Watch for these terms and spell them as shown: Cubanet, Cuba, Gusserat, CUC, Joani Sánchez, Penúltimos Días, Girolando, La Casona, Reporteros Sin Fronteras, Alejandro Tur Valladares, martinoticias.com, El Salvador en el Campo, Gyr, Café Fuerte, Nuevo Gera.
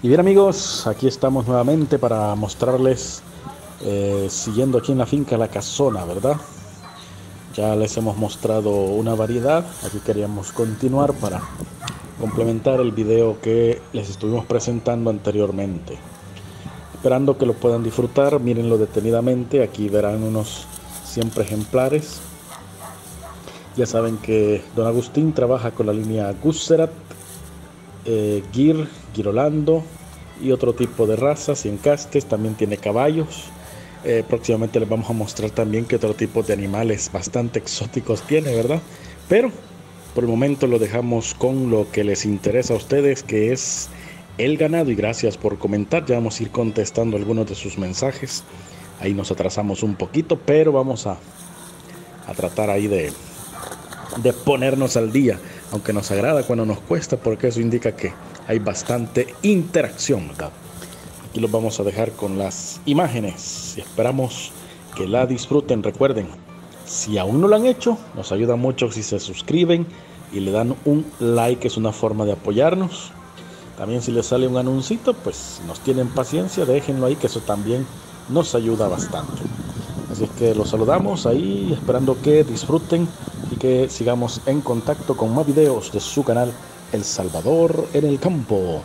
Y bien amigos, aquí estamos nuevamente para mostrarles, siguiendo aquí en la finca La Casona, ¿verdad? Ya les hemos mostrado una variedad, aquí queríamos continuar para complementar el video que les estuvimos presentando anteriormente. Esperando que lo puedan disfrutar, mírenlo detenidamente, aquí verán unos 100 ejemplares. Ya saben que don Agustín trabaja con la línea Gusserat, Gyr, Girolando y otro tipo de razas y encastes. También tiene caballos. Próximamente les vamos a mostrar también qué otro tipo de animales bastante exóticos tiene, ¿verdad? Pero por el momento lo dejamos con lo que les interesa a ustedes, que es el ganado. Y gracias por comentar. Ya vamos a ir contestando algunos de sus mensajes. Ahí nos atrasamos un poquito, pero vamos a tratar ahí de ponernos al día, aunque nos agrada cuando nos cuesta, porque eso indica que hay bastante interacción, ¿verdad? Aquí los vamos a dejar con las imágenes y esperamos que la disfruten. Recuerden, si aún no lo han hecho, nos ayuda mucho si se suscriben y le dan un like, es una forma de apoyarnos. También si les sale un anuncito, pues nos tienen paciencia, déjenlo ahí, que eso también nos ayuda bastante. Así es que los saludamos ahí, esperando que disfruten y que sigamos en contacto con más videos de su canal El Salvador en el Campo.